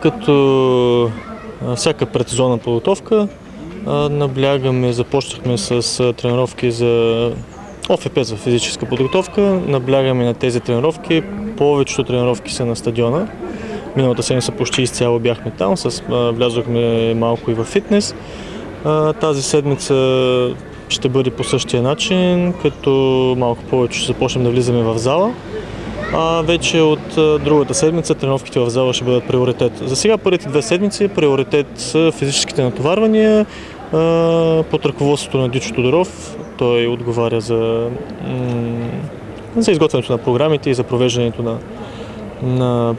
Като всяка предсезонна подготовка наблягаме, започнахме с тренировки за ОФП за физическа подготовка, наблягаме на тези тренировки. Повечето тренировки са на стадиона. Миналата седмица почти изцяло бяхме там, влязохме малко и във фитнес. Тази седмица ще бъде по същия начин, като малко повече ще започнем да влизаме в зала. А вече от другата седмица тренировките в зала ще бъдат приоритет. За сега първите две седмици приоритет са физическите натоварвания под ръководството на Дючо Тодоров. Той отговаря за изготвянето на програмите и за провеждането на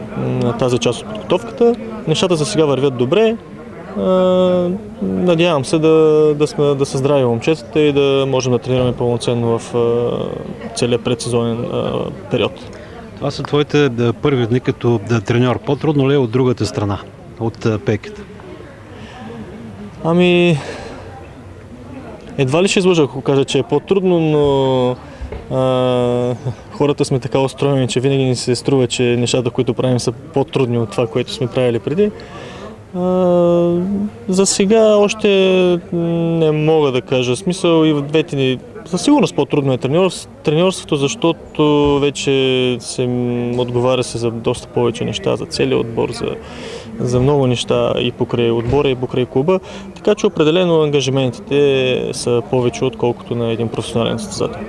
тази част от подготовката. Нещата за сега вървят добре. Надявам се да са здрави момчетата и да можем да тренираме пълноценно в целия предсезонен период. Това са твоите първи дни като треньор. По-трудно ли е от другата страна, от пейката? Ами, едва ли ще излъжа, ако кажа, че е по-трудно, но хората сме така устроени, че винаги ни се струва, че нещата, които правим, са по-трудни от това, което сме правили преди. За сега още не мога да кажа смисъл и в двете ни. Със сигурност по-трудно е треньорството, защото вече се отговаря се за доста повече неща, за целия отбор, за много неща и покрай отбора, и покрай клуба. Така че определено ангажиментите са повече, отколкото на един професионален състезател.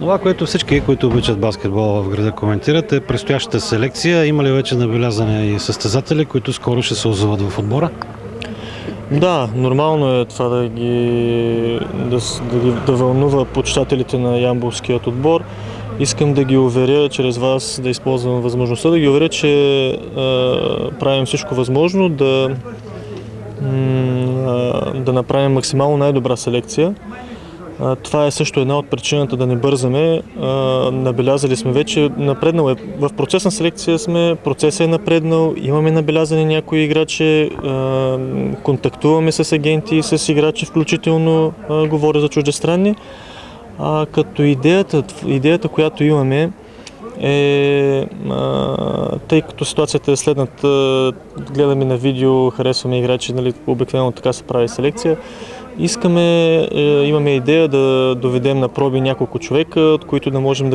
Това, което всички, които обичат баскетбола в града, коментират, е предстоящата селекция. Има ли вече набелязане и състезатели, които скоро ще се озоват в отбора? Да, нормално е това да вълнува почитателите на Янбулскиот отбор. Искам да ги уверя чрез вас, да използвам възможността, да ги уверя, че правим всичко възможно да направим максимално най-добра селекция. Това е също една от причината да не бързаме. Набелязали сме вече, напреднал е. В процес на селекция сме, процесът е напреднал, имаме набелязани някои играчи, контактуваме с агенти, с играчи, включително говоря за чуждестранни. Като идеята, която имаме е, тъй като ситуацията е следната, гледаме на видео, харесваме играчи, нали, обикновено така се прави селекция. Имаме идея да доведем на проби няколко човека, от които да можем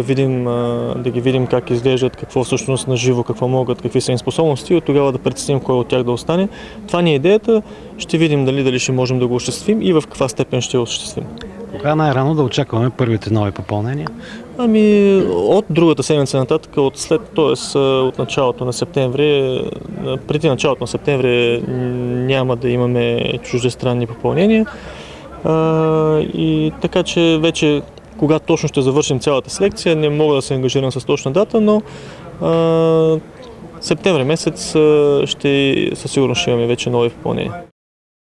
да ги видим как изглеждат, какво всъщност на живо, какво могат, какви са им способности и от тогава да преценим кой от тях да остане. Това ни е идеята, ще видим дали ще можем да го осъществим и в каква степен ще го осъществим. Кога най-рано да очакваме първите нови попълнения? Ами от другата седмица нататък, от началото на септември, преди началото на септември няма да имаме чуждестранни попълнения. И така че вече кога точно ще завършим цялата селекция, не мога да се ангажирам с точна дата, но септември месец със сигурност ще имаме вече нови попълнения.